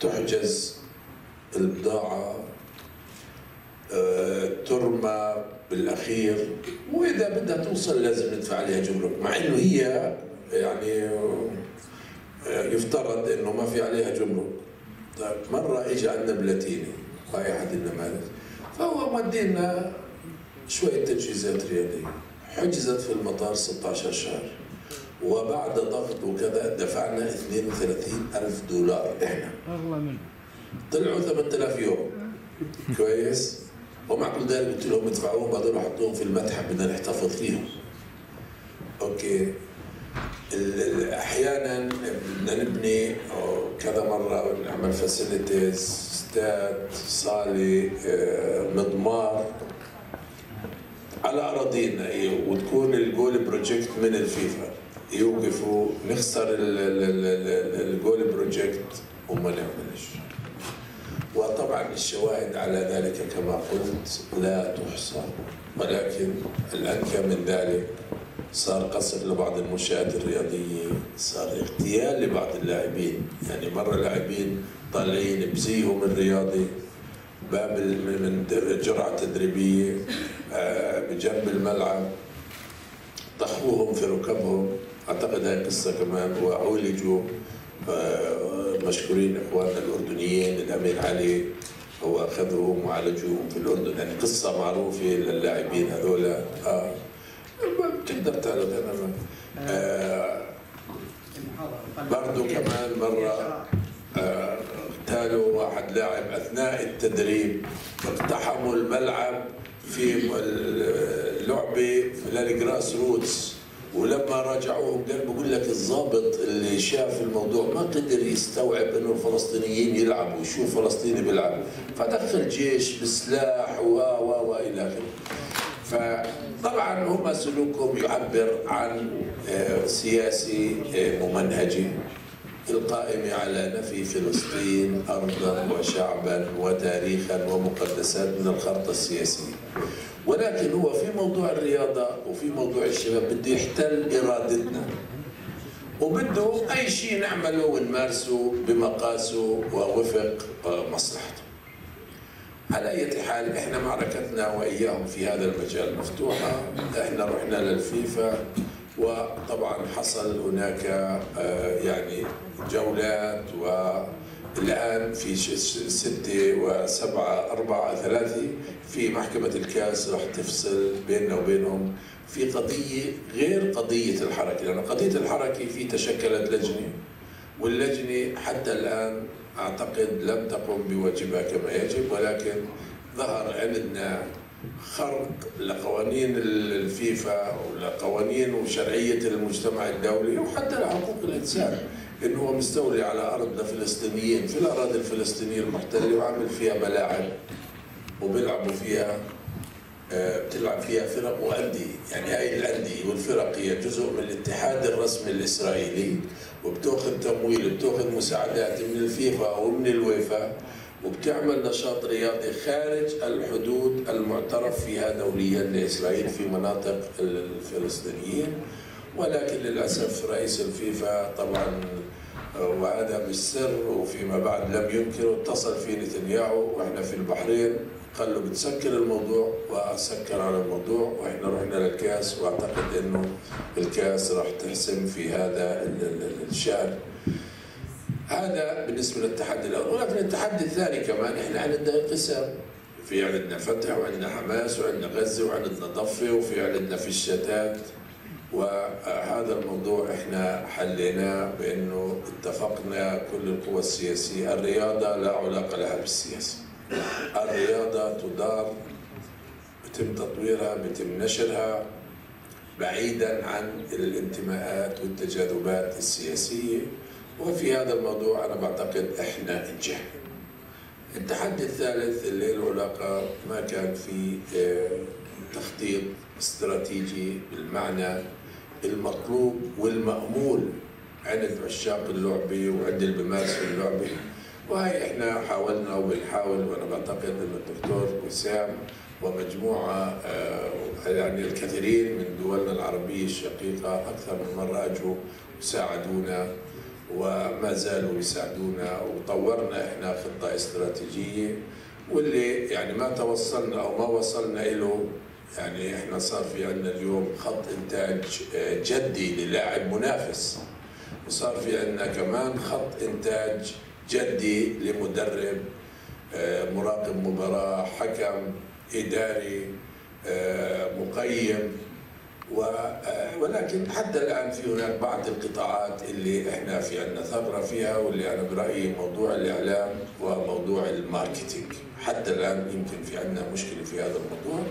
تحجز البضاعة ترمى بالأخير، وإذا بدها توصل لازم ندفع عليها جمرك، مع إنه هي يعني يفترض إنه ما في عليها جمرك. طيب مرة إجى عندنا بلاتيني رائحة النماذج، فهو مدي لنا شوية تجهيزات رياضية، حجزت في المطار 16 شهر، وبعد ضغط وكذا دفعنا 32,000 دولار احنا. الله منه. طلعوا 8,000 يورو. كويس؟ ومع كل ذلك قلت لهم ادفعوهم هذول حطوهم في المتحف بدنا نحتفظ فيهم. اوكي. احيانا بدنا نبني كذا مره نعمل فاسيلتيز، استاد، صاله، مضمار على اراضينا وتكون الجول بروجكت من الفيفا. يوقفوا نخسر الجول بروجكت وما نعملش. وطبعا الشواهد على ذلك كما قلت لا تحصى، ولكن الأنكى من ذلك صار قصر لبعض المنشآت الرياضية، صار اغتيال لبعض اللاعبين. يعني مرة لاعبين طالعين بزيهم الرياضي باب من جرعة تدريبية بجنب الملعب، طخوهم في ركبهم، أعتقد هاي قصة كمان، وعولجوا. مشكورين اخواننا الاردنيين، الامير علي هو اخذهم وعالجوهم في الاردن، يعني قصه معروفه للاعبين هذول. بتقدر تعرف انا برضه كمان مره اغتالوا واحد لاعب اثناء التدريب، اقتحموا الملعب في اللعبه للجراس روتس، ولما راجعوهم قال بقول لك الضابط اللي شاف الموضوع ما قدر يستوعب انه الفلسطينيين يلعبوا، شو فلسطيني بيلعبوا، فدخل جيش بسلاح و الى اخره. فطبعا هم سلوكهم يعبر عن سياسي ممنهجي، القائم على نفي فلسطين ارضا وشعبا وتاريخا ومقدسات من الخارطه السياسيه. ولكن هو في موضوع الرياضة وفي موضوع الشباب بده يحتل إرادتنا، وبده أي شيء نعمله ونمارسه بمقاسه ووفق مصلحته. على أي حال إحنا معركتنا وإياهم في هذا المجال مفتوحة. إحنا رحنا للفيفا، وطبعا حصل هناك يعني جولات، والآن في 6 و7 4 3 في محكمة الكاس راح تفصل بيننا وبينهم في قضية غير قضية الحركة، لأن قضية الحركة في تشكلت لجنة، واللجنة حتى الآن أعتقد لم تقم بواجبها كما يجب، ولكن ظهر عندنا خرق لقوانين الفيفا ولقوانين وشرعية المجتمع الدولي وحتى لحقوق الإنسان، إنه هو مستولي على أرض الفلسطينيين في الأراضي الفلسطينية المحتلة وعامل فيها ملاعب وبيلعبوا فيها، بتلعب فيها فرق وأندية. يعني هاي الأندية والفرق هي جزء من الاتحاد الرسمي الإسرائيلي، وبتأخذ تمويل وبتأخذ مساعدات من الفيفا ومن الويفا، وبتعمل نشاط رياضي خارج الحدود المعترف فيها دوليا لإسرائيل في مناطق الفلسطينيين. ولكن للأسف رئيس الفيفا طبعا وهذا مش سر وفيما بعد لم ينكره، اتصل في نتنياهو واحنا في البحرين قال له بتسكر الموضوع، وسكر على الموضوع، واحنا رحنا للكاس، واعتقد انه الكاس راح تحسم في هذا الشأن. هذا بالنسبه للتحدي الاول، ولكن التحدي الثاني كمان احنا عندنا انقسام، في عندنا فتح وعندنا حماس وعندنا غزه وعندنا ضفه وفي عندنا في الشتات. وهذا الموضوع احنا حليناه بانه اتفقنا كل القوى السياسيه، الرياضه لا علاقه لها بالسياسه. الرياضه تدار، بتم تطويرها، بتم نشرها بعيدا عن الانتماءات والتجاذبات السياسيه، وفي هذا الموضوع انا بعتقد احنا نجحنا. التحدي الثالث اللي له علاقه ما كان في تخطيط استراتيجي بالمعنى المطلوب والمأمول عند عشاق اللعبة وعند اللي بيمارسوا اللعبة، وهي احنا حاولنا وبنحاول، وانا بعتقد انه الدكتور وسام ومجموعة يعني الكثيرين من دولنا العربية الشقيقة اكثر من مرة اجوا وساعدونا وما زالوا يساعدونا، وطورنا احنا خطه استراتيجيه واللي يعني ما توصلنا او ما وصلنا له. يعني احنا صار في عندنا اليوم خط انتاج جدي للاعب منافس، وصار في عندنا كمان خط انتاج جدي لمدرب، مراقب مباراة، حكم، اداري، مقيم. ولكن حتى الان في هناك بعض القطاعات اللي احنا في عندنا ثغره فيها، واللي انا برايي موضوع الاعلام وموضوع الماركتينج حتى الان يمكن في عندنا مشكله في هذا الموضوع.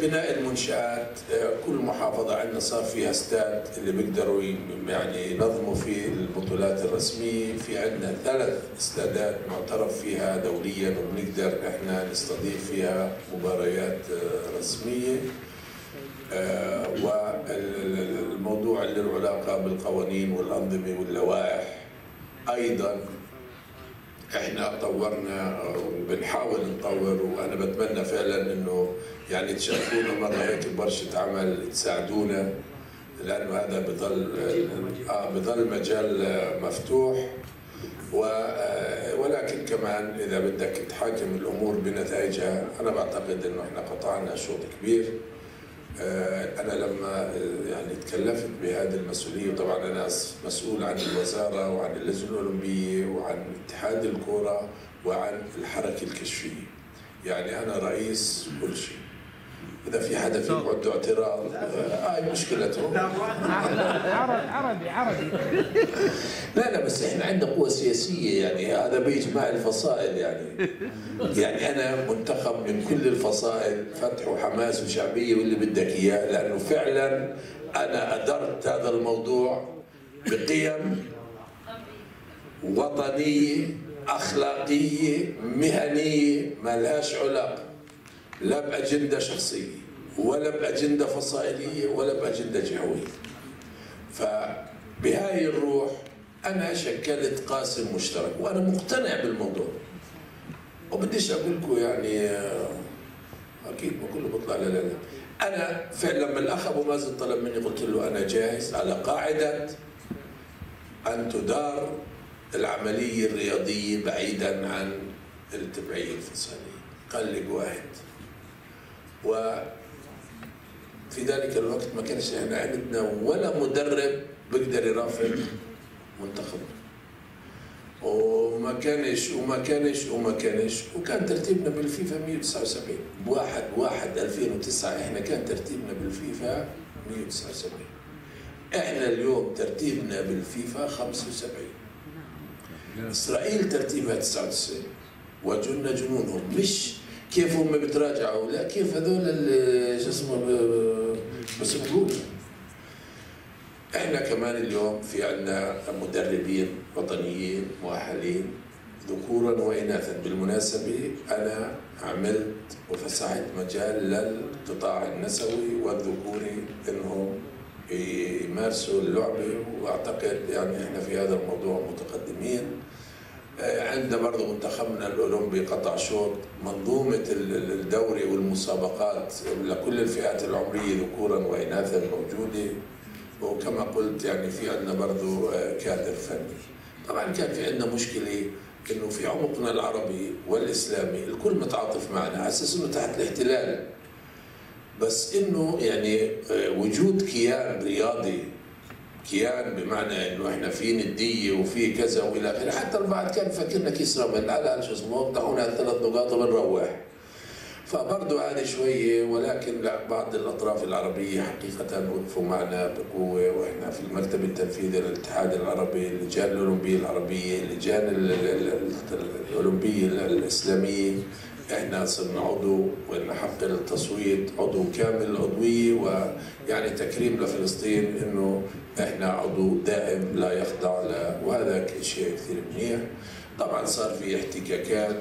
بناء المنشآت، كل محافظه عندنا صار فيها استاد اللي بيقدروا يعني ينظموا فيه البطولات الرسميه. في عندنا 3 استادات معترف فيها دوليا وبنقدر احنا نستضيف فيها مباريات رسميه. والموضوع اللي له علاقه بالقوانين والانظمه واللوائح ايضا احنا طورنا وبنحاول نطور، وانا بتمنى فعلا انه يعني تشاركونا مره هيك بورشه عمل تساعدونا، لانه هذا بضل مجال مفتوح. ولكن كمان اذا بدك تحاكم الامور بنتائجها، انا بعتقد انه احنا قطعنا شوط كبير. أنا لما يعني تكلفت بهذه المسؤولية، طبعا أنا مسؤول عن الوزارة وعن اللجنة الأولمبية وعن اتحاد الكرة وعن الحركة الكشفية، يعني أنا رئيس كل شيء. إذا في حدا فيكم عنده اعتراض هاي مشكلته. عربي لا بس احنا عندنا قوة سياسية، يعني هذا بيجمع الفصائل. يعني أنا منتخب من كل الفصائل، فتح وحماس وشعبية واللي بدك إياه، لأنه فعلا أنا أدرت هذا الموضوع بقيم وطنية أخلاقية مهنية ما لهاش علاقة لا بأجندة شخصية ولا بأجندة فصائلية ولا بأجندة جهوية. فبهاي الروح أنا شكلت قاسم مشترك، وأنا مقتنع بالموضوع. وبديش أقول لكم يعني أكيد ما كله بطلع لا. أنا فعلا من الأخ أبو مازن طلب مني، قلت له أنا جاهز على قاعدة أن تدار العملية الرياضية بعيدا عن التبعية الفصائلية. قال لي بواحد، وفي ذلك الوقت ما كانش احنا عندنا ولا مدرب بيقدر يرافق منتخبنا، وما كانش وكان ترتيبنا بالفيفا 179 ب1/1/2009. احنا كان ترتيبنا بالفيفا 179، احنا اليوم ترتيبنا بالفيفا 75، اسرائيل ترتيبها 99. وجننا جنونهم، مش كيف هم بيتراجعوا، لا كيف هذول اللي شو اسمه بسبقونا. احنا كمان اليوم في عندنا مدربين وطنيين مؤهلين ذكورا واناثا. بالمناسبه انا عملت وفسحت مجال للقطاع النسوي والذكوري انهم يمارسوا اللعبه، واعتقد يعني احنا في هذا الموضوع متقدمين. عندنا برضه منتخبنا الاولمبي قطع شوط. منظومه الدوري والمسابقات لكل الفئات العمريه ذكورا واناثا موجوده، وكما قلت يعني في عندنا برضه كادر فني. طبعا كان في عندنا مشكله انه في عمقنا العربي والاسلامي الكل متعاطف معنا على اساس انه تحت الاحتلال، بس انه يعني وجود كيان رياضي، كيان بمعنى انه احنا في نديه وفي كذا والى اخره. حتى البعض كان فاكرنا كيس رمل، على شو اسمه بيقطعونا 3 نقاط وبنروح. فبرضه هذه شويه، ولكن لا، بعض الاطراف العربيه حقيقه وقفوا معنا بقوه. واحنا في المكتب التنفيذي للاتحاد العربي، اللجان الاولمبيه العربيه، اللجان الاولمبيه الاسلاميه، احنا صرنا عضو ونحق التصويت، عضو كامل العضويه، ويعني تكريم لفلسطين انه احنا عضو دائم لا يخضع له، وهذا شيء كثير منيح. طبعا صار في احتكاكات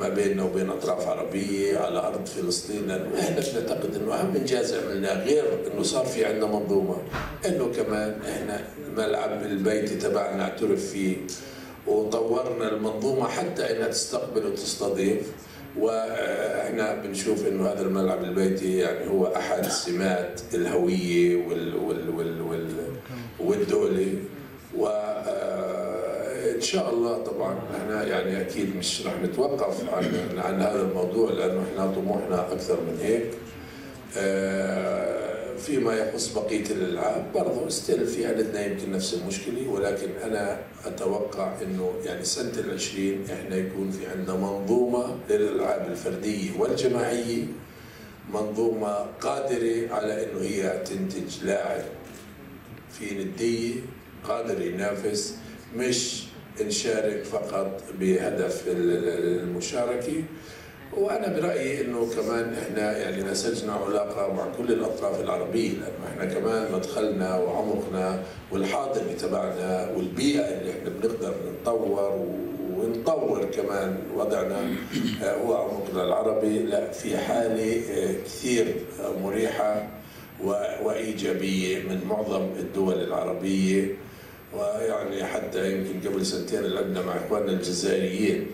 ما بيننا وبين اطراف عربيه على ارض فلسطين، لانه احنا بنعتقد انه اهم انجاز عملناه غير انه صار في عندنا منظومه، انه كمان احنا الملعب البيتي تبعنا اعترف فيه، وطورنا المنظومه حتى انها تستقبل وتستضيف. واحنا بنشوف انه هذا الملعب البيتي يعني هو احد سمات الهويه والدولة، ان شاء الله طبعا احنا يعني اكيد مش رح نتوقف عن هذا الموضوع، لانه احنا طموحنا اكثر من هيك. فيما يخص بقيه الالعاب برضه ستيل في عندنا يمكن نفس المشكله، ولكن انا اتوقع انه يعني سنه ال20 احنا يكون في عندنا منظومه للالعاب الفرديه والجماعيه، منظومه قادره على انه هي تنتج لاعب في نديه قادر ينافس، مش نشارك فقط بهدف المشاركه. وانا برايي انه كمان احنا يعني نسجنا علاقه مع كل الاطراف العربيه، لانه احنا كمان مدخلنا وعمقنا والحاضر تبعنا والبيئه اللي احنا بنقدر نتطور ونطور كمان وضعنا هو عمقنا العربي، لا في حاله كثير مريحه وايجابيه من معظم الدول العربيه. ويعني حتى يمكن قبل سنتين لعبنا مع اخواننا الجزائريين،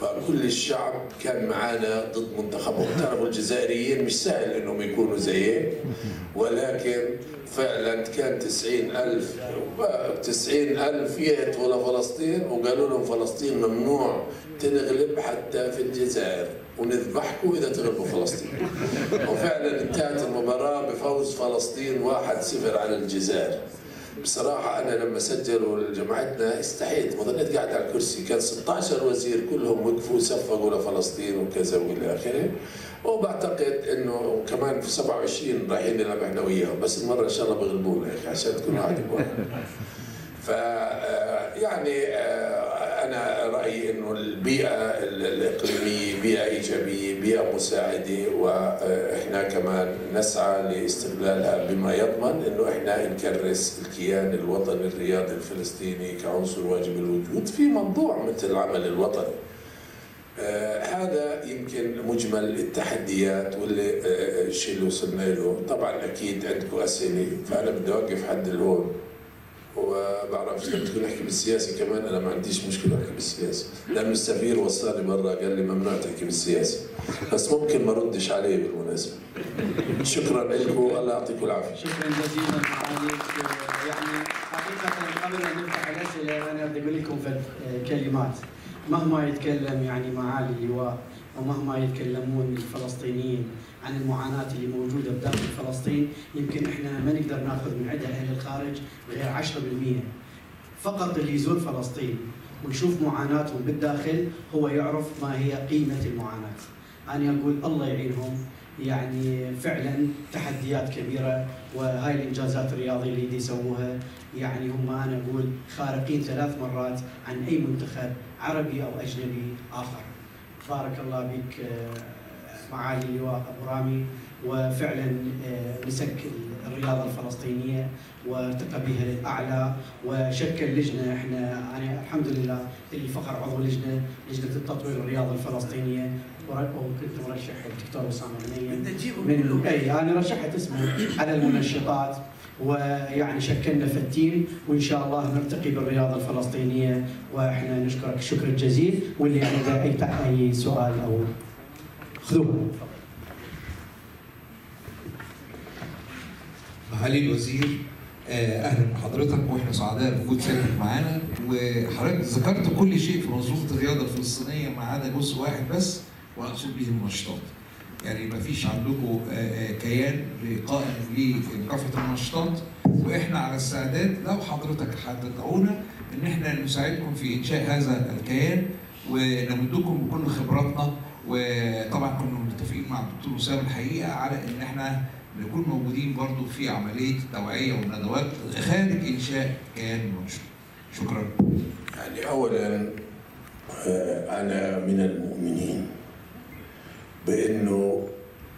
فكل الشعب كان معانا ضد منتخبهم. تعرفوا الجزائريين مش سهل انهم يكونوا زيه، ولكن فعلا كان 90 ألف يهتفوا لفلسطين وقالوا لهم فلسطين ممنوع تنغلب حتى في الجزائر، ونذبحكم اذا تغلبوا فلسطين. وفعلا انتهت المباراه بفوز فلسطين 1-0 على الجزائر. بصراحة أنا لما سجلوا جماعتنا استحيت، وظليت قاعد على الكرسي، كان 16 وزير كلهم وقفوا صفقوا لفلسطين وكذا والى آخره. وبعتقد إنه كمان في 27 رايحين نلعب إحنا وياهم، بس المرة إن شاء الله بغلبونا يا أخي عشان تكون واحد بواحد. فيعني أنا رأيي إنه البيئة الإقليمية بيئة إيجابية، بيئة مساعدة، وإحنا كمان نسعى لاستغلالها بما يضمن إنه إحنا نكرس الكيان الوطني الرياضي الفلسطيني كعنصر واجب الوجود في موضوع مثل العمل الوطني. هذا يمكن مجمل التحديات واللي الشيء اللي وصلنا له. طبعا أكيد عندكم أسئلة، فأنا بدي أوقف حد الهون، وبعرف لما تكون احكي بالسياسه كمان انا ما عنديش مشكله احكي بالسياسه، لانه السفير وصلني مره قال لي ممنوع تحكي بالسياسه، بس ممكن ما ردش عليه بالمناسبه. شكرا لكم، الله يعطيكم العافيه. شكرا جزيلا معاليك. يعني حقيقه قبل ان نفتح الاسئله انا اقدم لكم كلمات. مهما يتكلم يعني معالي اللواء ومهما يتكلمون الفلسطينيين عن المعاناة اللي موجودة بداخل فلسطين، يمكن احنا ما نقدر ناخذ من عندها أهل الخارج غير 10%. فقط اللي يزور فلسطين ويشوف معاناتهم بالداخل هو يعرف ما هي قيمة المعاناة. أنا أقول الله يعينهم، يعني فعلا تحديات كبيرة، وهاي الإنجازات الرياضية اللي يسووها يعني هم أنا أقول خارقين 3 مرات عن أي منتخب عربي أو أجنبي آخر. بارك الله بك معالي اللواء أبو رامي، وفعلا مسك الرياضة الفلسطينية وارتقى بها للأعلى، وشكل لجنة. احنا أنا الحمد لله اللي فخر عضو لجنة التطوير الرياضة الفلسطينية، وكنت مرشح الدكتور أسامة من أنا رشحت اسمه على المنشطات، ويعني شكلنا في التيم، وان شاء الله نرتقي بالرياضه الفلسطينيه. واحنا نشكرك شكر جزيل، واللي عنده اي سؤال او خذوه. معالي الوزير اهلا بحضرتك، واحنا سعداء بوجود سيادتك معانا، وحضرتك ذكرت كل شيء في منظومه الرياضه الفلسطينيه ما عدا جزء واحد بس، واقصد به المنشطات. يعني ما فيش عندكم كيان قائم لكافه النشاطات، واحنا على استعداد لو حضرتك هتدعونا ان احنا نساعدكم في انشاء هذا الكيان، ونمدكم بكل خبراتنا. وطبعا كنا متفقين مع الدكتور وسام الحقيقه على ان احنا نكون موجودين برضو في عمليه التوعيه والندوات خارج انشاء كيان منشط. شكرا. يعني اولا انا من المؤمنين بأنه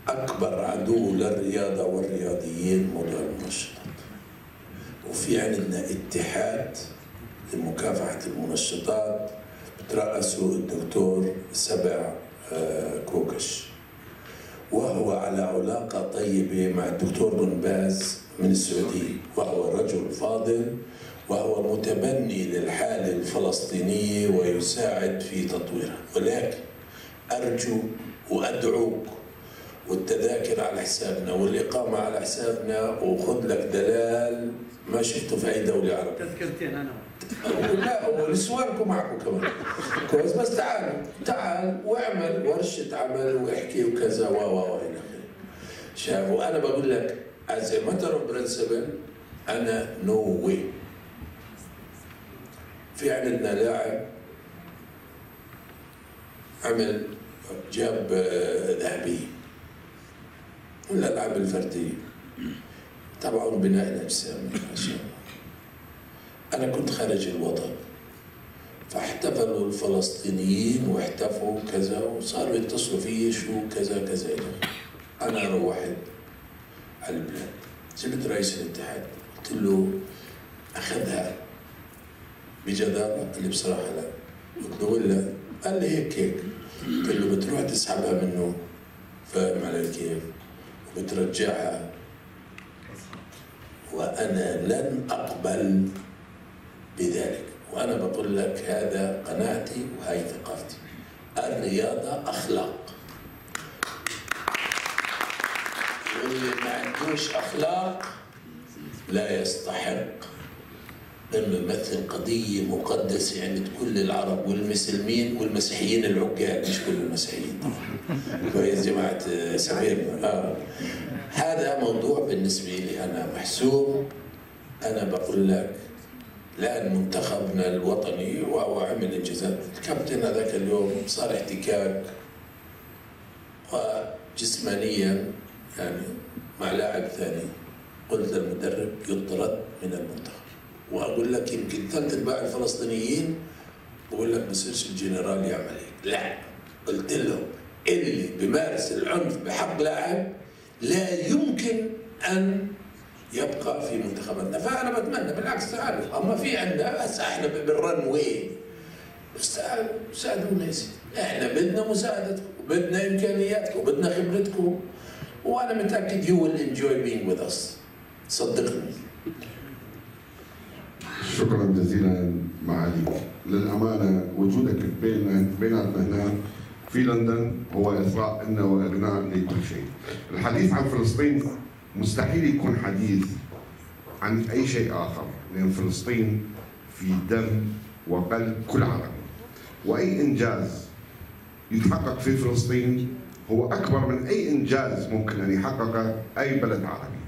أكبر عدو للرياضة والرياضيين موضوع المنشطات، وفي عندنا اتحاد لمكافحة المنشطات بترأسه الدكتور سبع كوكش، وهو على علاقة طيبة مع الدكتور بن باز من السعودية، وهو رجل فاضل، وهو متبني للحالة الفلسطينية ويساعد في تطويرها. ولكن أرجو وأدعوك، والتذاكر على حسابنا والإقامة على حسابنا، وخذ لك دلال ما شفته في أي دولة عربية. تذكرتين أنا لا هو نسوانكم معكم كمان كويس، بس تعال واعمل ورشه عمل واحكي وكذا و الى اخره. شاف؟ وانا بقول لك از ا ماتر اوف برنسبل انا نو واي. في عندنا لاعب عمل جاب ذهبيه والالعاب الفرديه تبعوا بناء الاجسام ما شاء الله. أنا كنت خارج الوطن فاحتفلوا الفلسطينيين واحتفوا كذا وصاروا يتصلوا فيي شو كذا كذا. أنا روحت على البلاد جبت رئيس الاتحاد قلت له أخذها بجدارة، قال لي بصراحة لا. قلت له ولا؟ قال لي هيك هيك. قلت له بتروح تسحبها منه فاهم علي كيف وبترجعها وأنا لن أقبل بذلك، وأنا بقول لك هذا قناعتي وهي ثقافتي. الرياضة أخلاق، واللي ما عندوش أخلاق لا يستحق أنه يمثل قضية مقدسة عند كل العرب والمسلمين والمسيحيين العقاد، مش كل المسيحيين طبعا كويس جماعة سبيل. هذا موضوع بالنسبة لي أنا محسوم. أنا بقول لك لأن منتخبنا الوطني وعمل انجازات، الكابتن هذاك اليوم صار احتكاك وجسمانيا يعني مع لاعب ثاني، قلت للمدرب يطرد من المنتخب. وأقول لك يمكن ثلث أرباع الفلسطينيين بقول لك ما يصيرش الجنرال يعمل هيك، لا قلت لهم اللي بمارس العنف بحق لاعب لا يمكن أن يبقى في منتخباتنا. فانا بتمنى بالعكس تعالوا، اما في عندنا هسه احنا بالرن وين بس تعالوا ساعدونا يا سيدي، احنا بدنا مساعدتكم وبدنا امكانياتكم وبدنا خبرتكم، وانا متاكد يو ويل انجوي بينج وذ اس، صدقني. شكرا جزيلا معاليك، للامانه وجودك بيناتنا هنا في لندن هو اثراء لنا واغناء لكل شيء. الحديث عن فلسطين مستحيل يكون حديث عن أي شيء آخر، لأن فلسطين في دم وقلب كل عربي، وأي إنجاز يتحقق في فلسطين هو أكبر من أي إنجاز ممكن أن يحققه أي بلد عربي،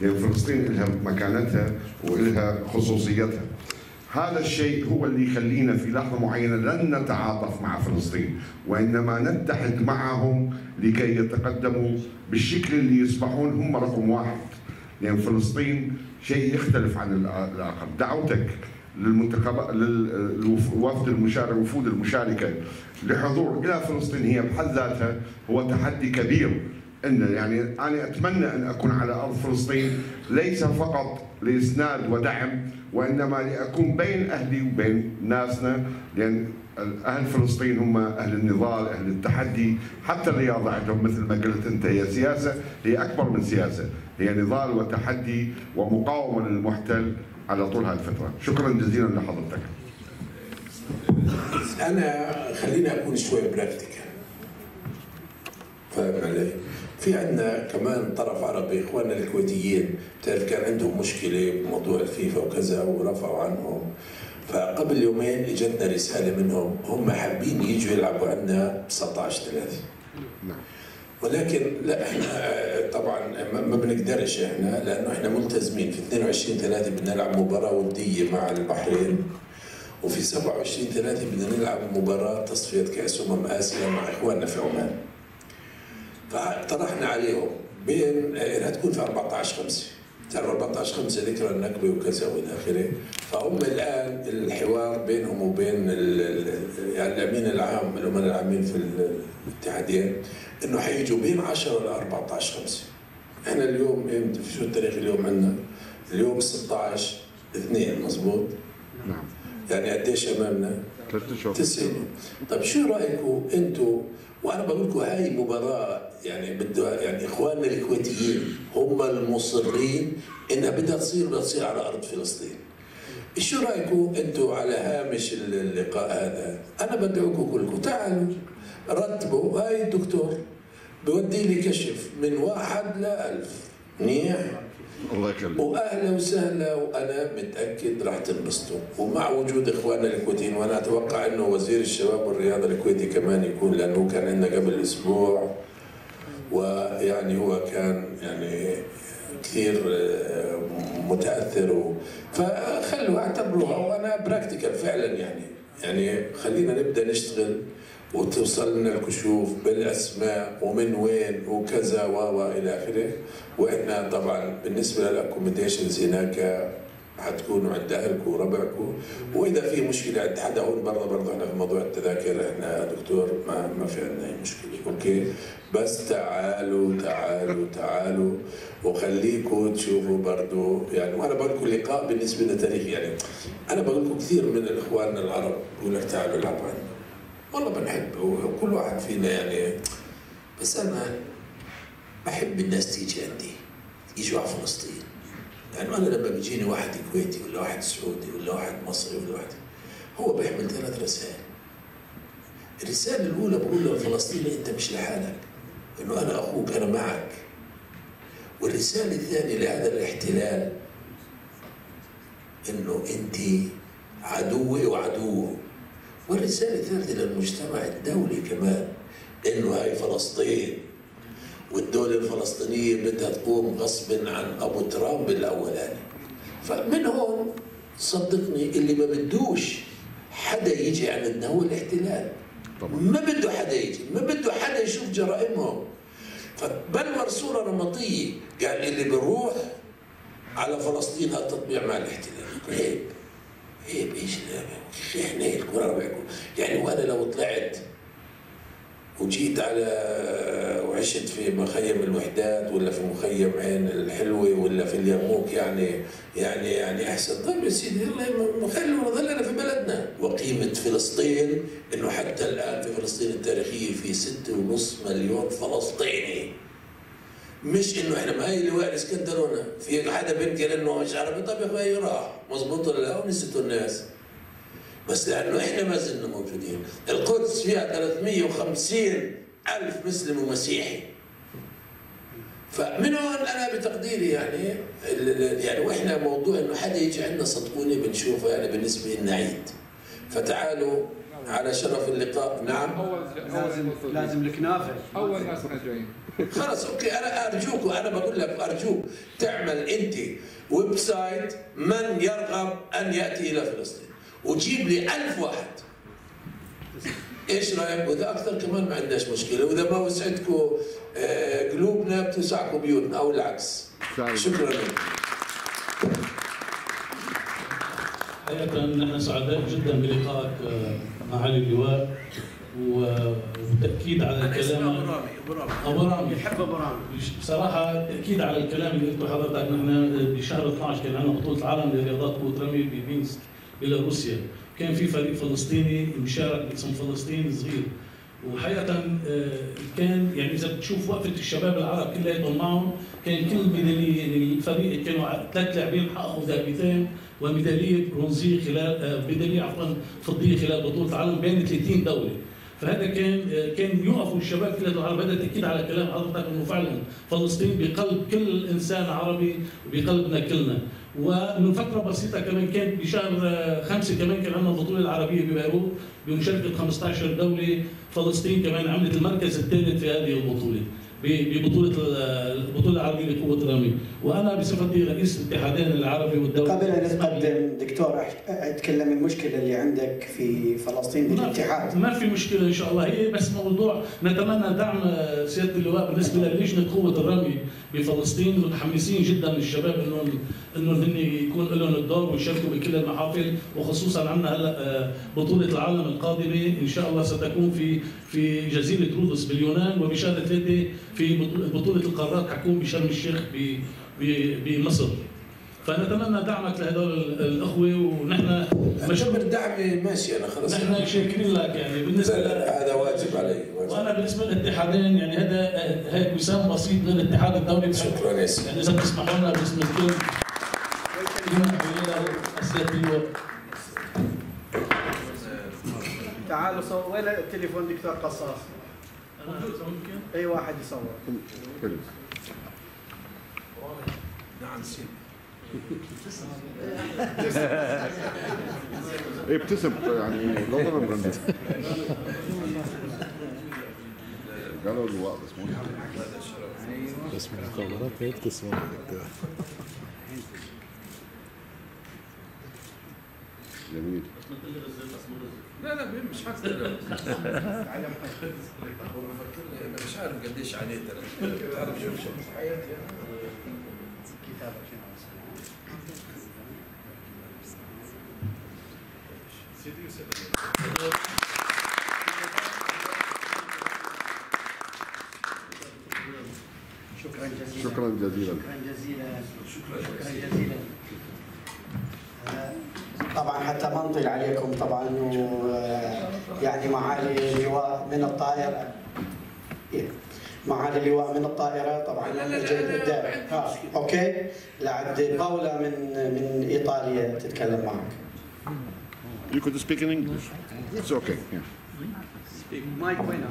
لأن فلسطين لها مكانتها ولها خصوصيتها. هذا الشيء هو اللي يخلينا في لحظة معينة لن نتعاطف مع فلسطين، وإنما نتحد معهم لكي يتقدموا بالشكل اللي يصبحون هم رقم واحد، لأن فلسطين شيء يختلف عن الآخر. دعوتك للوفود المشاركة لحضور إلى فلسطين هي بحد ذاتها هو تحدي كبير. إن يعني أنا أتمنى أن أكون على أرض فلسطين ليس فقط لإسناد ودعم، وإنما لأكون بين أهلي وبين ناسنا، لأن أهل فلسطين هم أهل النضال، أهل التحدي، حتى الرياضة عندهم مثل ما قلت أنت هي سياسة، هي أكبر من سياسة، هي نضال وتحدي ومقاومة للمحتل على طول هذه الفترة. شكرا جزيلا لحضرتك. أنا خليني أكون شوي براكتيكال، فاهم علي؟ في عندنا كمان طرف عربي، اخواننا الكويتيين بتعرف كان عندهم مشكله بموضوع الفيفا وكذا ورفعوا عنهم، فقبل يومين اجتنا رساله منهم هم حابين يجوا يلعبوا عندنا 19/3. ولكن لا احنا طبعا ما بنقدرش احنا، لانه احنا ملتزمين في 22/3 بدنا نلعب مباراه وديه مع البحرين، وفي 27/3 بدنا نلعب مباراه تصفيه كاس اسيا مع اخواننا في عمان. فطرحنا عليهم بين انها تكون في 14/5، تعرف 14/5 ذكرى النكبه وكذا والى اخره، فهم الان الحوار بينهم وبين الامين العام الامراء العامين في الاتحادين انه حيجوا بين 10 ل 14/5. احنا اليوم شو التاريخ اليوم عندنا؟ اليوم 16/2 مضبوط؟ نعم. يعني قديش امامنا؟ 3 شهور. 9. طيب شو رايكم انتم؟ وانا بقول لكم هاي مباراه يعني بدها، يعني اخواننا الكويتيين هم المصرين انها بدها تصير على ارض فلسطين. شو رايكم انتم على هامش اللقاء هذا؟ انا بدعوكم كلكم تعالوا رتبوا. هاي الدكتور بودي لي كشف من 1 ل 1000 منيح، الله يكرمك. واهلا وسهلا، وانا متاكد راح تنبسطوا، ومع وجود اخواننا الكويتيين، وانا اتوقع انه وزير الشباب والرياضه الكويتي كمان يكون، لانه كان عندنا قبل اسبوع، ويعني هو كان يعني كثير متاثر، فخلوا اعتبروها وانا براكتيكال فعلا يعني خلينا نبدا نشتغل وتوصل لنا الكشوف بالاسماء ومن وين وكذا والى اخره. واحنا طبعا بالنسبه للاكوموديشنز هناك حتكونوا عند اهلكم وربعكم، واذا في مشكله عند حدا هون برا برضه احنا في موضوع التذاكر احنا دكتور ما في عندنا اي مشكله، اوكي؟ بس تعالوا تعالوا تعالوا وخليكم تشوفوا برضه يعني. وانا بقول لكم لقاء بالنسبه لنا تاريخي، يعني انا بقول لكم كثير من اخواننا العرب بقول لك تعالوا العبوا عندنا، والله بنحب وكل واحد فينا يعني، بس انا بحب الناس تيجي عندي يجوا على فلسطين. يعني انا لما بيجيني واحد كويتي ولا واحد سعودي ولا واحد مصري ولا واحد، هو بيحمل ثلاث رسائل. الرساله الاولى بقول له الفلسطيني انت مش لحالك، انه انا اخوك انا معك. والرساله الثانيه لهذا الاحتلال انه انت عدوي وعدوه. والرسالة الثالثة للمجتمع الدولي كمان إنه هاي فلسطين، والدولة الفلسطينية بدها تقوم غصب عن أبو ترامب الأولاني. فمن هون صدقني اللي ما بدوش حدا يجي عندنا هو الاحتلال طبعا. ما بده حدا يجي، ما بده حدا يشوف جرائمهم، فبنور صورة نمطية. قال اللي بيروح على فلسطين هذا تطبيع مع الاحتلال، هيك هيك ايش احنا هيك ربعكم يعني. وانا لو طلعت وجيت على وعشت في مخيم الوحدات ولا في مخيم عين الحلوه ولا في اليرموك يعني احسن. طيب يا سيدي يلا خلونا نظلنا في بلدنا. وقيمه فلسطين انه حتى الان في فلسطين التاريخيه في 6.5 مليون فلسطيني، مش انه احنا ما هي لواء الاسكندرونه في حدا بينكر انه مش عربي. طب يا اخوي راح مظبوط ولا لا؟ ونسيتوا الناس، بس لانه احنا ما زلنا موجودين. القدس فيها 350,000 مسلم ومسيحي. فمن هون انا بتقديري يعني واحنا موضوع انه حدا يجي عندنا صدقوني بنشوفه يعني بالنسبه لنا عيد. فتعالوا على شرف اللقاء. نعم لازم الكنافه اول ناس جايين. خلص اوكي، انا ارجوك وانا بقول لك ارجوك تعمل انت ويب سايت من يرغب ان ياتي الى فلسطين، وجيب لي 1000 واحد. ايش رايك؟ واذا اكثر كمان ما عندناش مشكله، واذا ما وسعتكم قلوبنا بتوسعكم بيوتنا او العكس. شكرا لك. حقيقه نحن سعداء جدا بلقائك معالي اللواء، والتأكيد على الكلام. أبو رامي يحب أبو رامي بصراحة. تأكيد على الكلام اللي قلته حضرتك. نحن بشهر 12 كان عندنا بطولة العالم لرياضات قوة رمي بمينسك بيلاروسيا، كان في فريق فلسطيني مشارك باسم فلسطين صغير، وحقيقة كان يعني إذا بتشوف وقفة الشباب العرب كلياتهم معهم، كان كل ميدالية يعني الفريق كانوا 3 لاعبين حققوا ذهبيتين وميدالية برونزية خلال ميدالية عفوا فضية خلال بطولة العالم بين 30 دولة. فهذا كان يوقفوا الشباب كلياتهم العرب. هذا تأكيد على كلام حضرتك انه فعلا فلسطين بقلب كل انسان عربي وبقلبنا كلنا. ومن فتره بسيطه كمان كان بشهر 5 كمان كان عندنا البطوله العربيه ببيروت بمشاركه 15 دوله. فلسطين كمان عملت المركز الثالث في هذه البطوله ببطوله العربيه لقوه الرمي. وانا بصفتي رئيس الاتحادين العربي والدولي. قبل ان تقدم دكتور اتكلم المشكله اللي عندك في فلسطين بالاتحاد. ما في مشكله ان شاء الله، هي بس موضوع نتمنى دعم سياده اللواء بالنسبه للجنه قوه الرمي بفلسطين. متحمسين جدا للشباب انهم يكون لهم الدور ويشاركوا بكل المحافل، وخصوصا عندنا هلا بطوله العالم القادمه ان شاء الله ستكون في جزيره رودس باليونان، وبشهر 3 في بطوله القارات حتكون بشرم الشيخ بمصر. فنتمنى دعمك لهذول الاخوه، ونحن مشكور دعمي. ماشي انا خلص، نحن شاكرين لك يعني بالنسبه هذا واجب علي وانا بالنسبه للاتحادين يعني هذا هيك وسام بسيط من الاتحاد الدولي. شكرا يا سيدي. يعني اذا بتسمحوا لنا باسم الكل تعالوا صور. وين التليفون دكتور قصاص؟ اي واحد يصور. نعم سيدي. ابتسم يعني لو انا قالوا الوقت بس من الخبرات يبتسم ولا جميل. لا مش حاسس. انا مش عارف قديش عليه ترى. تعرف شو في حياتي كتابك شنو سيدي وسلام. شكرا جزيلا. شكرا جزيلا. طبعا حتى ما نطيل عليكم طبعا يعني معالي اللواء من الطائرة. معالي اللواء من الطائرة طبعا لا اوكي لعد باولا من ايطاليا تتكلم معك. You could speak in English. It's okay. Speak Mike Wena.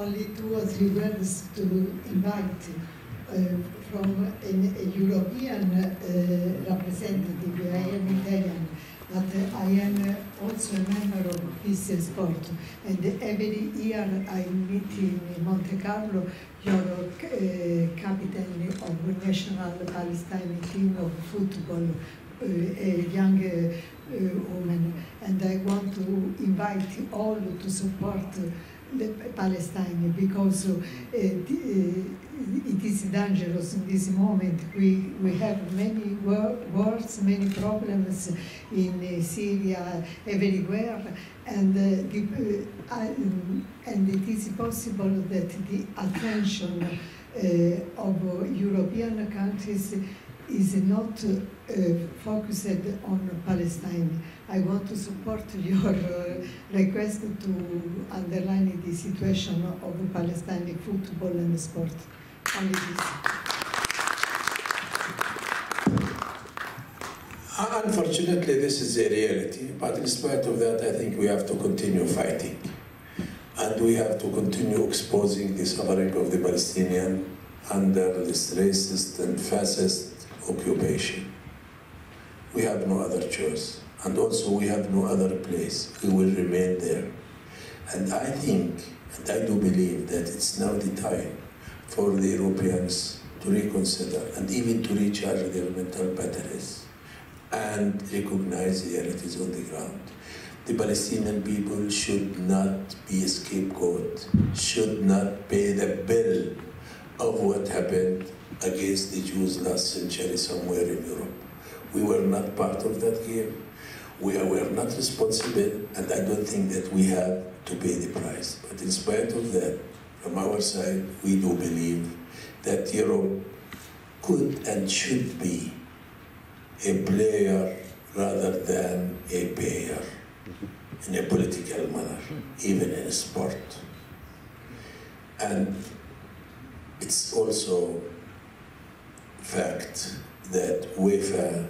Only 2 or 3 words to invite from a European representative. I am Italian, but I am also a member of this sport. And every year I meet in Monte Carlo your captain of the national Palestinian team of football, a young woman. And I want to invite all to support Palestine, because it is dangerous in this moment. We have many wars, many problems in Syria, everywhere, and it is possible that the attention of European countries is not focused on Palestine. I want to support your request to underline the situation of Palestinian football and sport. Only this. Unfortunately, this is the reality. But in spite of that, I think we have to continue fighting. And we have to continue exposing the suffering of the Palestinian under this racist and fascist occupation. We have no other choice, and also we have no other place. We will remain there. And I think, and I do believe, that it's now the time for the Europeans to reconsider and even to recharge their mental batteries and recognize the realities on the ground. The Palestinian people should not be a scapegoat, should not pay the bill of what happened against the Jews last century somewhere in Europe. We were not part of that game. We were not responsible, and I don't think that we have to pay the price. But in spite of that, from our side, we do believe that Europe could and should be a player rather than a payer in a political manner, even in sport. And it's also fact that UEFA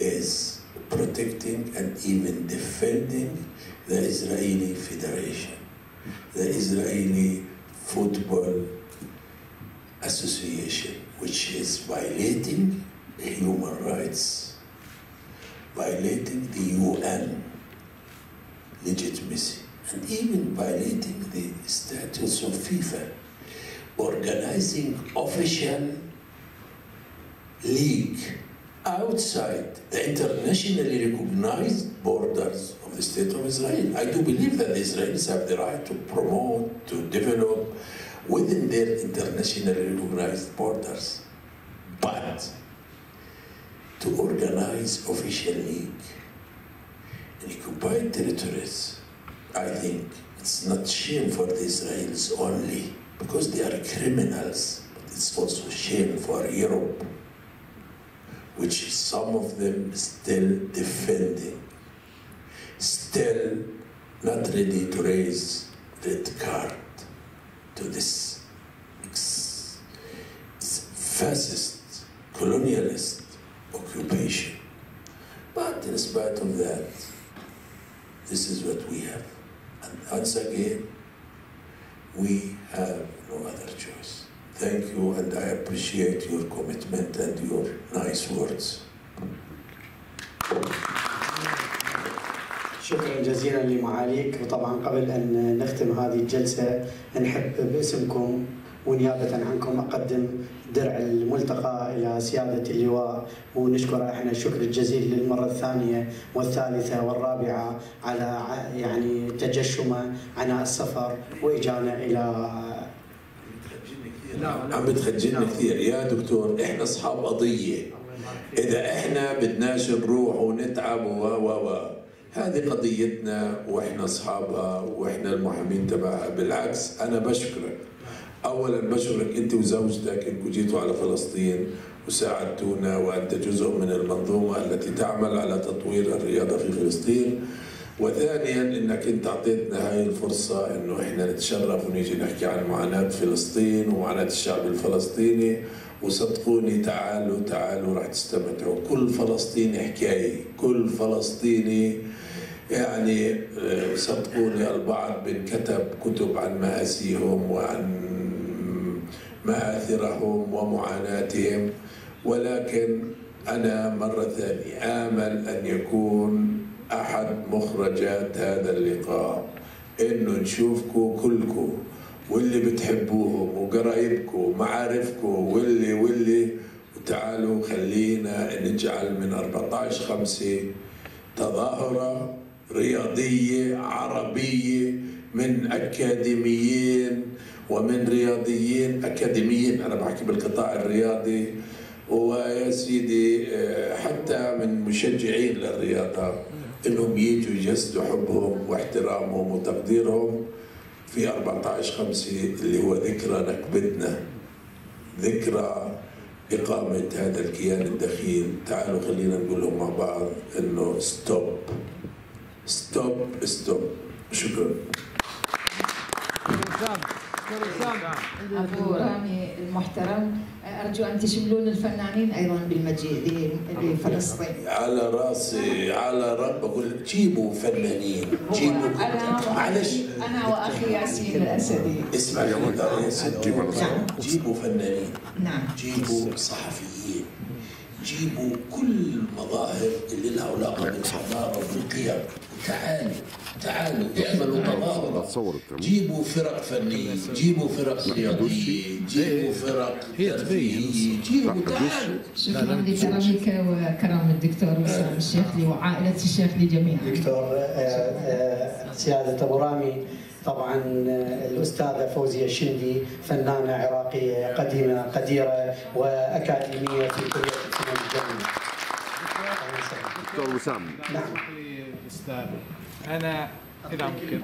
is protecting and even defending the Israeli Federation, the Israeli Football Association, which is violating human rights, violating the UN legitimacy, and even violating the status of FIFA, organizing official league outside the internationally recognized borders of the state of Israel. I do believe that the Israelis have the right to promote, to develop within their internationally recognized borders. But to organize official league in occupied territories, I think it's not shame for the Israelis only, because they are criminals, but it's also shame for Europe, which some of them still defending, still not ready to raise red card to this fascist, colonialist occupation. But in spite of that, This is what we have. And once again, we have no other choice. Thank you, and I appreciate your commitment and your nice words. شكرا جزيلا لمعاليك. وطبعا قبل أن نختم هذه الجلسة نحب باسمكم ونيابة عنكم أقدم درع الملتقى إلى سيادة اللواء، ونشكر احنا الشكر الجزيل للمرة الثانية والثالثة والرابعة على يعني تجشمه عناء السفر وإجانا إلى عم بتخجلنا كثير يا دكتور. احنا أصحاب قضية، إذا احنا بدناش نروح ونتعب هذه قضيتنا واحنا أصحابها واحنا المحامين تبعها. بالعكس أنا بشكرك، أولاً بشكرك أنت وزوجتك أنكم جيتوا على فلسطين وساعدتونا، وأنت جزء من المنظومة التي تعمل على تطوير الرياضة في فلسطين. وثانياً أنك أنت أعطيتنا هاي الفرصة أنه إحنا نتشرف ونيجي نحكي عن معاناة فلسطين ومعاناة الشعب الفلسطيني. وصدقوني تعالوا تعالوا راح تستمتعوا. كل فلسطيني حكاية، كل فلسطيني يعني صدقوني البعض بنكتب كتب عن مآسيهم وعن مآثرهم ومعاناتهم، ولكن أنا مرة ثانية آمل أن يكون أحد مخرجات هذا اللقاء إنه نشوفكم كلكم واللي بتحبوهم وقرايبكم ومعارفكم واللي وتعالوا خلينا نجعل من 14/5 تظاهرة رياضية عربية من أكاديميين ومن رياضيين. أكاديميين أنا بحكي بالقطاع الرياضي، ويا سيدي حتى من مشجعين للرياضة إنهم يجوا يجسدوا حبهم واحترامهم وتقديرهم في 14/5 اللي هو ذكرى نكبتنا، ذكرى إقامة هذا الكيان الدخيل. تعالوا خلينا نقول لهم مع بعض إنه ستوب ستوب ستوب. شكرا. أبو رامي المحترم، أرجو أن تشملون الفنانين أيضا بالمجيء لفلسطين. على رأسي على رب أقول جيبوا فنانين، جيبوا. أنا وأخي ياسين الأسدي. اسمع يا جيبوا فنانين، نعم، جيبوا صحفيين، جيبوا كل المظاهر اللي لها علاقة بالحضارة والقيم. تعالوا اعملوا تظاهرة، جيبوا فرق فنية، جيبوا فرق رياضية، جيبوا فرق ترفيهية، جيبوا. تعالوا. شكرا لكرمك وكرم الدكتور وسام الشيخلي وعائلة الشيخلي جميعا. دكتور سيادة أبو رامي، طبعا الأستاذة فوزية الشندي فنانة عراقية قديمة قديرة وأكاديمية في كلية الفنون الجميلة. دكتور وسام. نعم. أنا إذا ممكن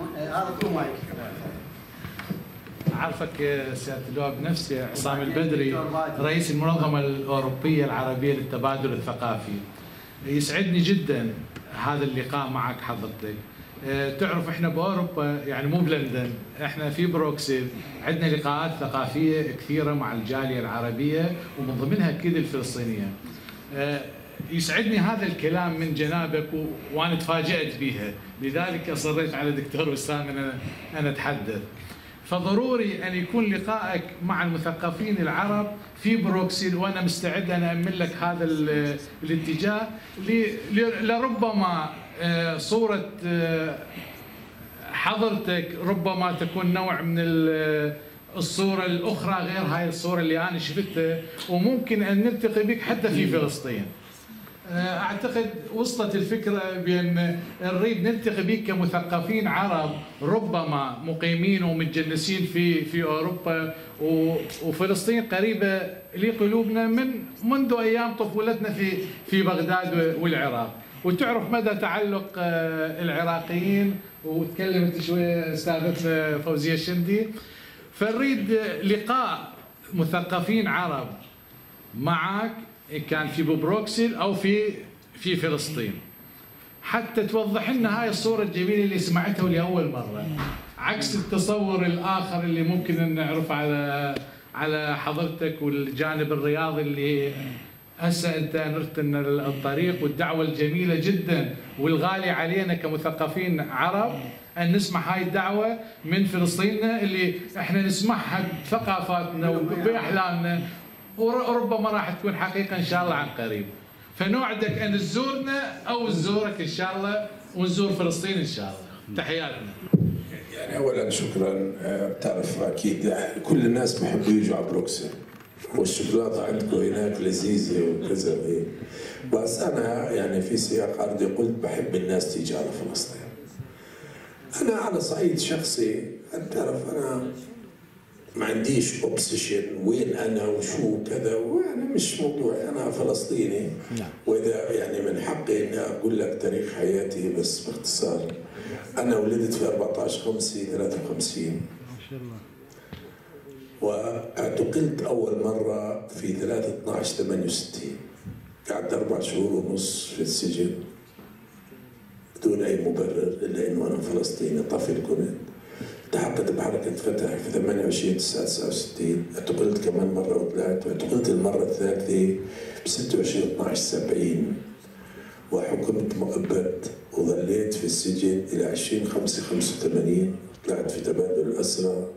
أعرفك سيادة اللواء بنفسي، عصام البدري رئيس المنظمة الأوروبية العربية للتبادل الثقافي. يسعدني جدا هذا اللقاء معك حضرتك. تعرف إحنا بأوروبا يعني مو بلندن، إحنا في بروكسل عندنا لقاءات ثقافية كثيرة مع الجالية العربية ومن ضمنها أكيد الفلسطينية. يسعدني هذا الكلام من جنابك وانا تفاجأت بها، لذلك اصريت على دكتور وسام ان اتحدث. فضروري ان يكون لقائك مع المثقفين العرب في بروكسل، وانا مستعد ان امن لك هذا الاتجاه. لربما صورة حضرتك ربما تكون نوع من الصورة الأخرى غير هاي الصورة اللي أنا شفتها، وممكن أن نلتقي بك حتى في فلسطين. أعتقد وصلت الفكرة بأن نريد نلتقي بك كمثقفين عرب ربما مقيمين ومتجنسين في أوروبا، وفلسطين قريبة لقلوبنا منذ أيام طفولتنا في بغداد والعراق. وتعرف مدى تعلق العراقيين، وتكلمت شوية أستاذتنا فوزية الشندي. فنريد لقاء مثقفين عرب معك كان في بروكسل او في فلسطين، حتى توضح لنا هاي الصوره الجميله اللي سمعتها لاول مره، عكس التصور الاخر اللي ممكن ان نعرف على حضرتك والجانب الرياضي اللي هسه انت نرت الطريق والدعوه الجميله جدا والغالي علينا كمثقفين عرب ان نسمع هاي الدعوه من فلسطيننا اللي احنا نسمعها بثقافاتنا وباحلامنا، وربما راح تكون حقيقه ان شاء الله عن قريب. فنوعدك ان تزورنا او نزورك ان شاء الله، ونزور فلسطين ان شاء الله. تحياتنا. يعني اولا شكرا، بتعرف اكيد كل الناس بيحبوا يجوا على بروكسل والشوكولاته عندكم هناك لذيذه وكذا، بس انا يعني في سياق عرضي قلت بحب الناس تيجي على فلسطين. انا على صعيد شخصي انت تعرف انا ما عنديش اوبسيشن وين انا وشو كذا، ويعني مش موضوع، انا فلسطيني واذا يعني من حقي اني اقول لك تاريخ حياتي بس باختصار. انا ولدت في 14/5/53 ما شاء الله، واعتقلت اول مره في 3/12/68، قعدت 4 شهور ونص في السجن بدون اي مبرر الا انه انا فلسطيني طفل كنت. التحقت بحركه فتح في 28/9/69، اعتقلت كمان مره وطلعت، واعتقلت المره الثالثه ب 26/12/70 وحكمت مؤبد وظليت في السجن الى 20/5/85، طلعت في تبادل الاسرى،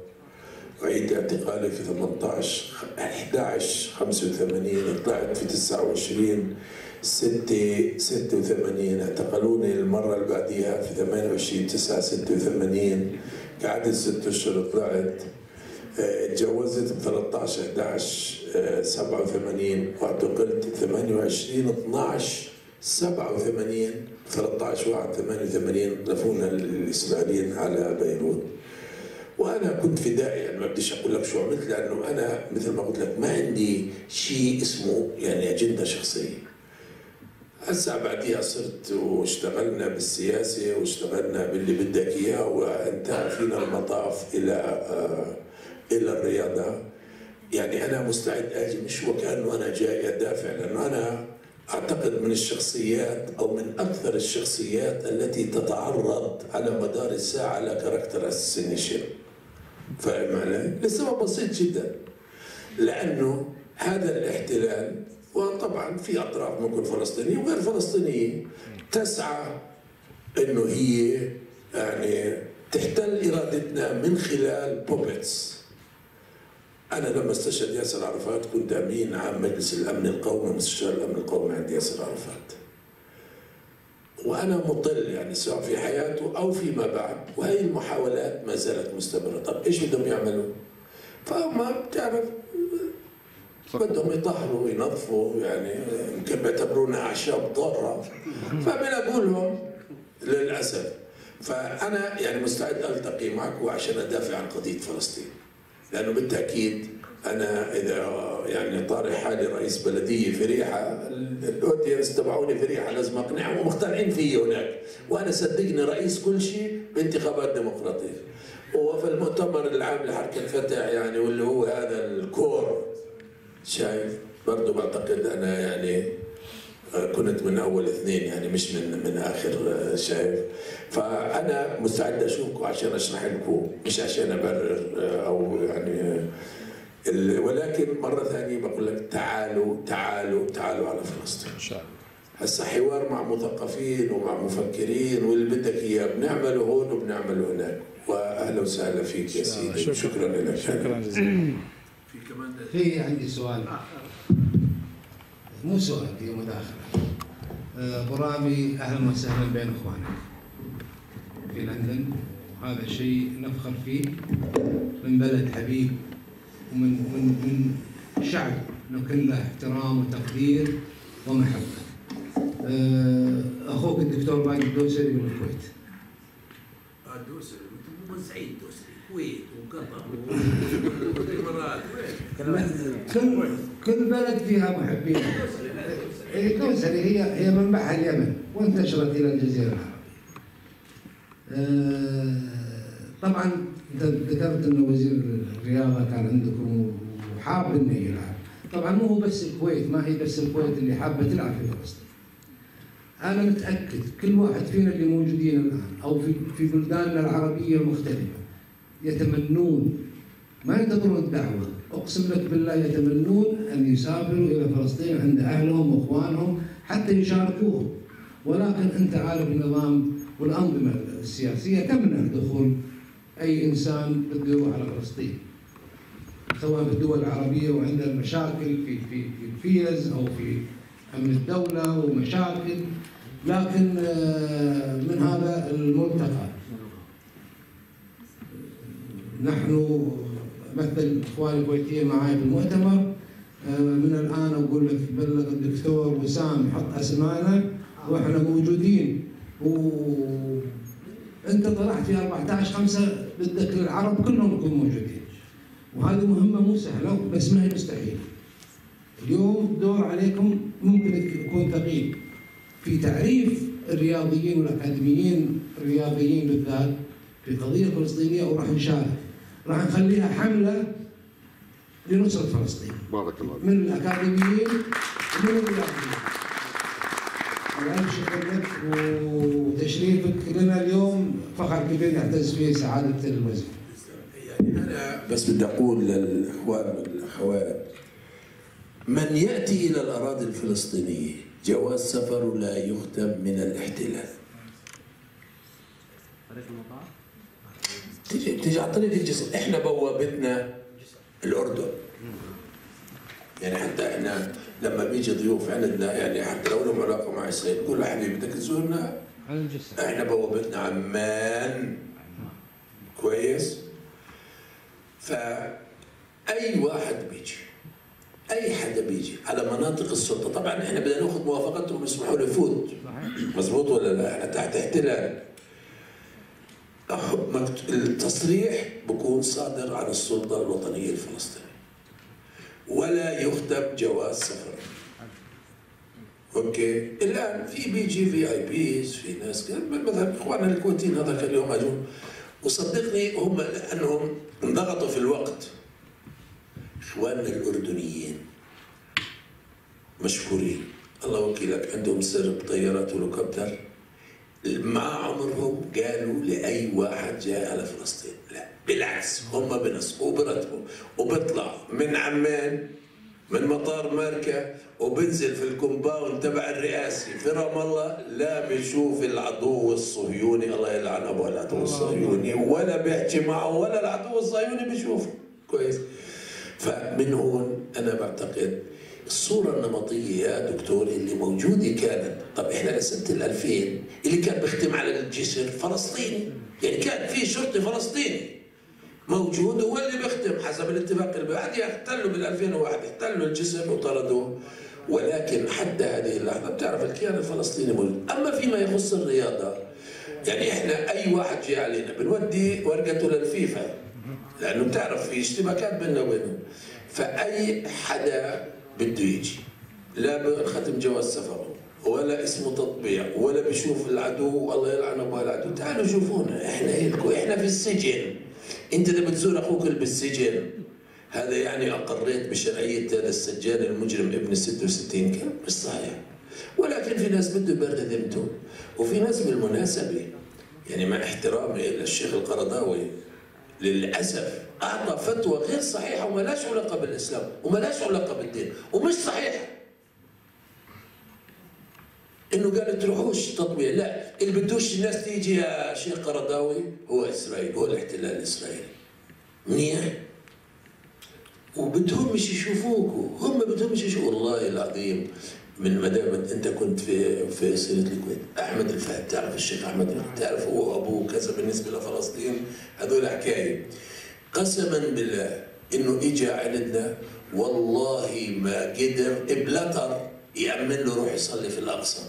عيد اعتقالي في 18/11/85، طلعت في 29/6/86، اعتقلوني المره اللي بعديها في 28/9/86، قعدت 6 أشهر طلعت، اتجوزت ب 13/11/87 واعتقلت 28/12/87، 13/1/88 لفونا الاسرائيليين على بيروت. وانا كنت فدائي، يعني ما بديش اقول لك شو عملت لانه انا مثل ما قلت لك ما عندي شيء اسمه يعني اجنده شخصيه. هسه بعديها صرت واشتغلنا بالسياسه واشتغلنا باللي بدك اياه، وانتهى فينا المطاف الى الرياضه. يعني انا مستعد اجي مش وكانه انا جاي ادافع، لانه انا اعتقد من الشخصيات او من اكثر الشخصيات التي تتعرض على مدار الساعه لكاركتر اسيسينيشن. فاهم علي؟ لسبب بسيط جدا، لانه هذا الاحتلال وطبعا في اطراف ممكن فلسطينيه وغير فلسطينيه تسعى انه هي يعني تحتل ارادتنا من خلال بوبيتس. انا لما استشهد ياسر عرفات كنت امين عام مجلس الامن القومي، مستشار الامن القومي عند ياسر عرفات. وانا مطل يعني سواء في حياته او فيما بعد، وهي المحاولات ما زالت مستمره. طب ايش بدهم يعملوا؟ فما بتعرف بدهم يطهروا ينظفوا، يعني يمكن بيعتبرونا اعشاب ضاره فبنقول لهم للاسف. فانا يعني مستعد التقي معكم عشان ادافع عن قضيه فلسطين، لانه بالتاكيد انا اذا يعني طاري حالي رئيس بلديه في ريحه، الاودينس تبعوني في ريحه لازم اقنعهم ومقتنعين فيي هناك، وانا صدقني رئيس كل شيء بانتخابات ديمقراطيه. وفي المؤتمر العام لحركه الفتح يعني واللي هو هذا الكور شايف برضه بعتقد انا يعني كنت من اول 2 يعني مش من اخر شايف. فانا مستعد اشوفكم عشان اشرح لكم مش عشان ابرر او يعني ولكن مره ثانيه بقول لك تعالوا تعالوا تعالوا على فلسطين ان شاء الله. هسه حوار مع مثقفين ومع مفكرين واللي بدك اياه بنعمله هون وبنعمله هناك. واهلا وسهلا فيك يا سيدي، شكرا لك. شكرا جزيلا. في كمان في عندي سؤال، مو سؤال هي مداخلة. أبو رامي أهلا وسهلا بين إخوانك في لندن، وهذا شيء نفخر فيه من بلد حبيب ومن من شعب نكن له احترام وتقدير ومحبة. أخوك الدكتور ماجد الدوسري من الكويت. الدوسري مو سعيد الدوسري، الكويت وقطر والإمارات كل بلد فيها محبين. الكوثري هي منبعها اليمن وانتشرت الى الجزيره العربيه. طبعا انت ذكرت انه وزير الرياضه كان عندكم وحاب انه يلعب، طبعا مو بس الكويت، ما هي بس الكويت اللي حابه تلعب في فلسطين. انا متاكد كل واحد فينا اللي موجودين الان او في بلداننا العربيه المختلفه يتمنون ما ينتظرون الدعوه أقسم لك بالله يتمنون أن يسافروا إلى فلسطين عند أهلهم وإخوانهم حتى يشاركوهم، ولكن أنت عارف النظام والأنظمة السياسية تمنع دخول أي إنسان بده يروح على فلسطين، سواء في الدول العربية وعندنا مشاكل في الفيز أو في أمن الدولة ومشاكل، لكن من هذا المنطقة نحن مثل الإخوان الكويتية معي في المؤتمر، من الآن أقول لك بلغ الدكتور وسام حط أسمانا وإحنا موجودين، وأنت طلعت في 14/5 بدك العرب كلهم يكونوا موجودين، وهذه مهمة مو سهلة بس ما هي مستحيل. اليوم الدور عليكم ممكن يكون ثقيل في تعريف الرياضيين والأكاديميين الرياضيين بالذات في قضية فلسطينية، وراح نشارك، راح نخليها حملة لنصرة فلسطين. بارك الله من الأكاديميين ومن الرياضيين. ألف شكر لك وتشريفك لنا اليوم، فخر كبير نعتز فيه سعادة الوزير. يعني أنا بس بدي أقول للإخوان والأخوات، من يأتي إلى الأراضي الفلسطينية جواز سفره لا يختم من الاحتلال. تيجي على طريق الجسر، احنا بوابتنا الاردن. يعني حتى احنا لما بيجي ضيوف عندنا يعني حتى لو لهم علاقه مع اسرائيل بقول له حبيبي بدك تزورنا على الجسر، احنا بوابتنا عمان. كويس؟ فاي واحد بيجي، اي حدا بيجي على مناطق السلطه، طبعا احنا بدنا ناخذ موافقتهم يسمحوا له يفوت، مضبوط ولا لا؟ احنا تحت احتلال. التصريح بكون صادر عن السلطة الوطنية الفلسطينية ولا يختم جواز سفر. اوكي الان في بيجي في اي بيز، في ناس كذا، مثلا اخواننا الكويتيين هذاك اليوم اجوا، وصدقني هم لانهم انضغطوا في الوقت. اخواننا الاردنيين مشكورين، الله وكيلك، عندهم سر بطيارات ولوكوبتر، مع عمرهم قالوا لاي واحد جاء على فلسطين لا، بالعكس هم بنسقوا برتبهم وبطلع من عمان من مطار ماركه وبنزل في الكومباوند تبع الرئاسي في رام الله، لا بيشوف العدو الصهيوني، الله يلعن ابو العدو الصهيوني، ولا بيحكي معه ولا العدو الصهيوني بيشوفه. كويس؟ فمن هون انا بعتقد الصورة النمطية يا دكتور اللي موجودة كانت، طب احنا لسنة 2000 اللي كان بيختم على الجسر فلسطيني، يعني كان في شرطي فلسطيني موجود هو اللي بيختم حسب الاتفاق اللي بعد احتلوا بال 2001 احتلوا الجسر وطردوه، ولكن حتى هذه اللحظة بتعرف الكيان الفلسطيني موجود. أما فيما يخص الرياضة، يعني احنا أي واحد جاي علينا بنودي ورقته للفيفا، لأنه بتعرف في اشتباكات بيننا وبينهم، فأي حدا بده يجي لا بختم جواز سفره ولا اسمه تطبيع ولا بشوف العدو، الله يلعن ابو العدو، تعالوا شوفونا احنا الكو احنا في السجن، انت اذا بتزور اخوك اللي بالسجن هذا يعني اقريت بشرعيه هذا السجان المجرم ابن 66 كان مش صحيح، ولكن في ناس بده يبرر ذمته، وفي ناس بالمناسبه يعني مع احترامي للشيخ القرضاوي للاسف أعطى فتوى غير صحيحة وما لهاش علاقة بالإسلام وما لهاش علاقة بالدين ومش صحيحة. إنه قال تروحوش تطبيع، لا، اللي بدوش الناس تيجي يا شيخ قرضاوي هو إسرائيل، هو الاحتلال الإسرائيلي. منيح؟ وبدهمش يشوفوك، هم بدهمش يشوفوك. والله العظيم من ما دام أنت كنت في سيرة الكويت، أحمد الفهد، تعرف الشيخ أحمد الفهد، تعرف هو أبوه كذا بالنسبة لفلسطين، هذول حكاية. قسما بالله انه اجى عندنا والله ما قدر ابلطر يامن له روح يصلي في الاقصى،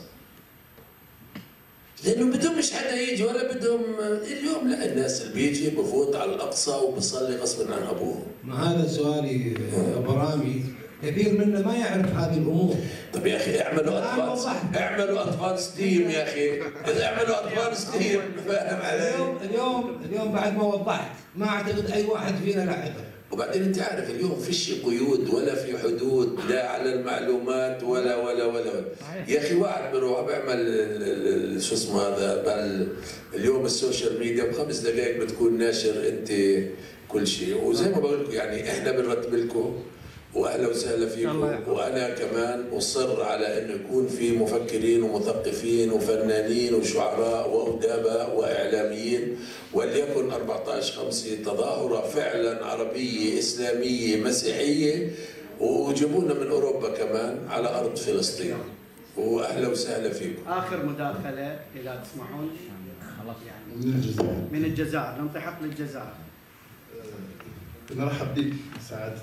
لانه بدهم مش حدا يجي ولا بدهم. اليوم لا، الناس اللي بيجي بفوت على الاقصى وبصلي غصبا عن ابوه. ما هذا سؤالي ابو رامي، كثير منا ما يعرف هذه الامور. طب يا اخي اعملوا ادفانس، اعملوا ادفانس تيم يا اخي، اعملوا ادفانس تيم، فاهم علي؟ اليوم بعد ما وضحت ما اعتقد اي واحد فينا لعبه. وبعدين انت عارف اليوم فيش قيود ولا في حدود لا على المعلومات ولا ولا ولا, ولا. يا اخي واحد بروح بعمل شو اسمه هذا اليوم السوشيال ميديا بخمس دقائق بتكون ناشر انت كل شيء. وزي ما بقول لكم يعني احنا بنرتب لكم واهلا وسهلا فيكم، وانا كمان اصر على انه يكون في مفكرين ومثقفين وفنانين وشعراء وادباء واعلاميين، وليكن 14/5 تظاهره فعلا عربيه اسلاميه مسيحيه، وجيبونا من اوروبا كمان على ارض فلسطين. واهلا وسهلا فيكم. اخر مداخله اذا تسمحون خلاص يعني من الجزائر، من الجزائر ننطحق للجزائر. نرحب بك سعاده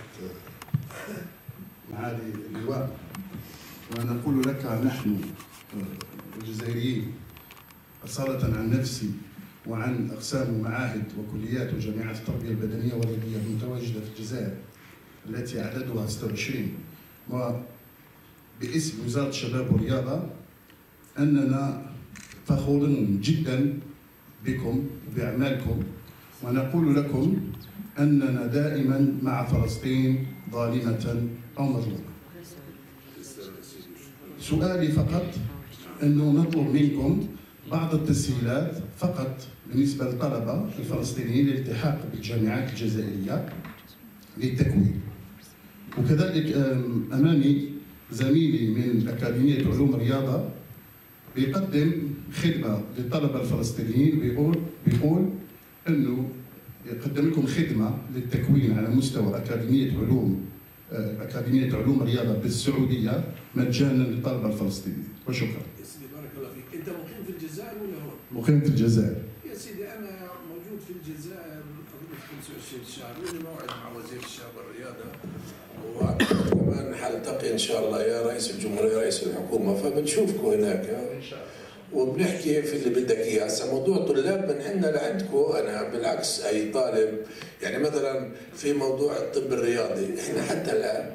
معالي اللواء، ونقول لك نحن الجزائريين أصالة عن نفسي وعن أقسام معاهد وكليات وجامعات التربية البدنية والرياضية المتواجدة في الجزائر التي عددها 26 وباسم وزارة الشباب والرياضة، أننا فخورون جدا بكم وبأعمالكم، ونقول لكم أننا دائما مع فلسطين ظالمة أو مظلومة. سؤالي فقط أنه نطلب منكم بعض التسهيلات فقط بالنسبة للطلبة الفلسطينيين للالتحاق بالجامعات الجزائرية للتكوين. وكذلك أمامي زميلي من أكاديمية علوم الرياضة بيقدم خدمة للطلبة الفلسطينيين، بيقول أنه يقدم لكم خدمة للتكوين على مستوى أكاديمية علوم الرياضة بالسعودية مجانا للطلبة الفلسطينيين. وشكرا. يا سيدي بارك الله فيك. أنت مقيم في الجزائر ولا هون؟ مقيم في الجزائر. يا سيدي أنا موجود في الجزائر قبل 25 شهر، لي موعد مع وزير الشباب والرياضة، وكمان حلتقي إن شاء الله يا رئيس الجمهورية رئيس الحكومة، فبنشوفكم هناك إن شاء الله وبنحكي في اللي بدك اياه. هسه موضوع طلاب من عندنا لعندكم انا بالعكس اي طالب، يعني مثلا في موضوع الطب الرياضي احنا حتى الان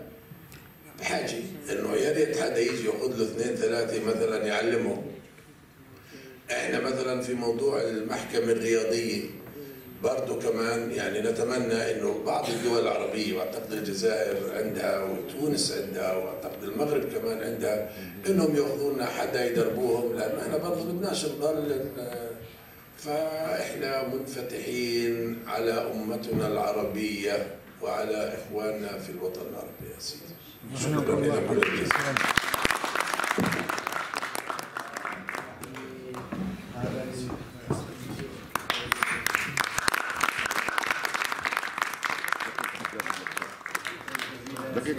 بحاجه انه يا ريت حدا يجي ياخذ له 2 3 مثلا يعلمهم. احنا مثلا في موضوع المحكمه الرياضيه برضه كمان يعني نتمنى انه بعض الدول العربيه، واعتقد الجزائر عندها وتونس عندها واعتقد المغرب كمان عندها، انهم ياخذونا حدا يدربوهم، لانه احنا برضه بدناش نضل. فاحنا منفتحين على امتنا العربيه وعلى اخواننا في الوطن العربي يا سيدي. شكرا لكم.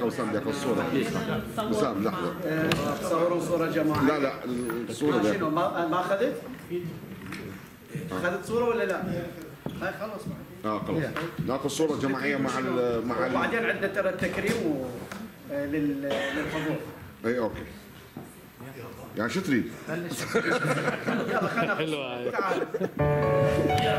وسام بدك الصورة وسام لحظة صوروا صورة جماعية. لا الصورة شنو ما أخذت؟ أخذت صورة ولا لا؟ هاي خلص خلص ناخذ صورة جماعية مع مع وبعدين عندنا ترى التكريم للحضور. اي اوكي يعني شو تريد؟ يلا خلينا تعال